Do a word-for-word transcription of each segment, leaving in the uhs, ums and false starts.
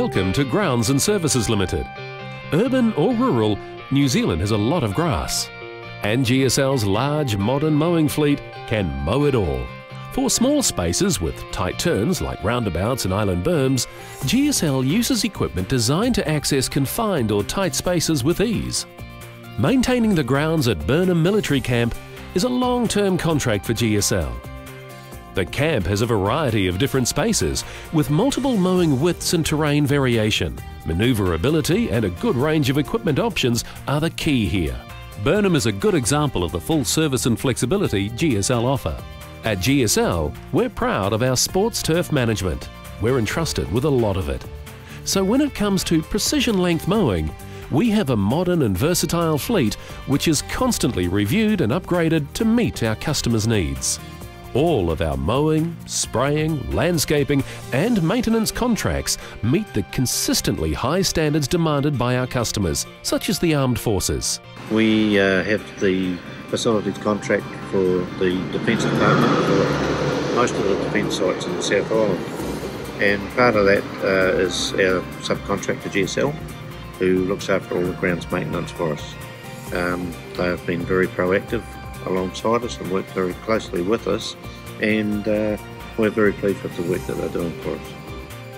Welcome to Grounds and Services Limited. Urban or rural, New Zealand has a lot of grass. And G S L's large modern mowing fleet can mow it all. For small spaces with tight turns like roundabouts and island berms, G S L uses equipment designed to access confined or tight spaces with ease. Maintaining the grounds at Burnham Military Camp is a long-term contract for G S L. The camp has a variety of different spaces with multiple mowing widths and terrain variation. Maneuverability and a good range of equipment options are the key here. Burnham is a good example of the full service and flexibility G S L offer. At G S L, we're proud of our sports turf management. We're entrusted with a lot of it. So when it comes to precision length mowing, we have a modern and versatile fleet which is constantly reviewed and upgraded to meet our customers' needs. All of our mowing, spraying, landscaping and maintenance contracts meet the consistently high standards demanded by our customers, such as the Armed Forces. We uh, have the facilities contract for the Defence Department for most of the defence sites in the South Island, and part of that uh, is our subcontractor G S L, who looks after all the grounds maintenance for us. Um, they have been very proactive alongside us and work very closely with us, and uh, we're very pleased with the work that they're doing for us.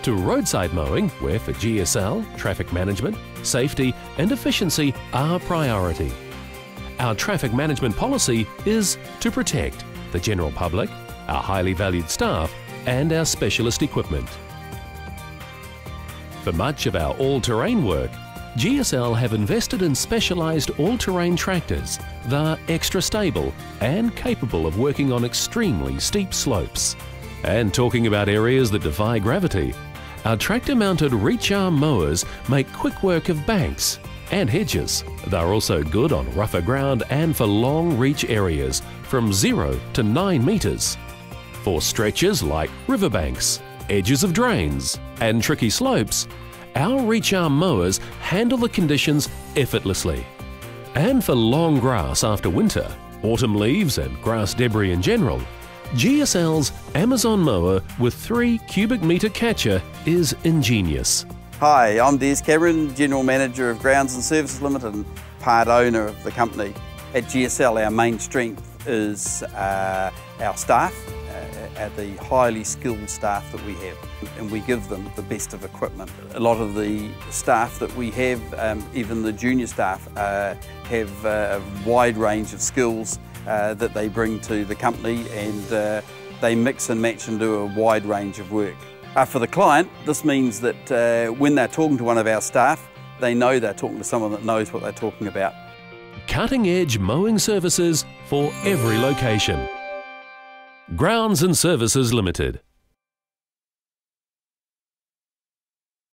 To roadside mowing, where for G S L, traffic management, safety and efficiency are priority. Our traffic management policy is to protect the general public, our highly valued staff and our specialist equipment. For much of our all-terrain work, G S L have invested in specialised all-terrain tractors that are extra stable and capable of working on extremely steep slopes. And talking about areas that defy gravity, our tractor-mounted reach arm mowers make quick work of banks and hedges. They're also good on rougher ground and for long reach areas from zero to nine metres. For stretches like riverbanks, edges of drains and tricky slopes, our reach arm mowers handle the conditions effortlessly. And for long grass after winter, autumn leaves and grass debris in general, G S L's Amazon mower with three cubic metre catcher is ingenious. Hi, I'm Des Cameron, General Manager of Grounds and Services Limited and part owner of the company. At G S L, our main strength is uh, our staff, at the highly skilled staff that we have, and we give them the best of equipment. A lot of the staff that we have, um, even the junior staff, uh, have a wide range of skills uh, that they bring to the company, and uh, they mix and match and do a wide range of work. Uh, for the client, this means that uh, when they're talking to one of our staff, they know they're talking to someone that knows what they're talking about. Cutting-edge mowing services for every location. Grounds and Services Limited.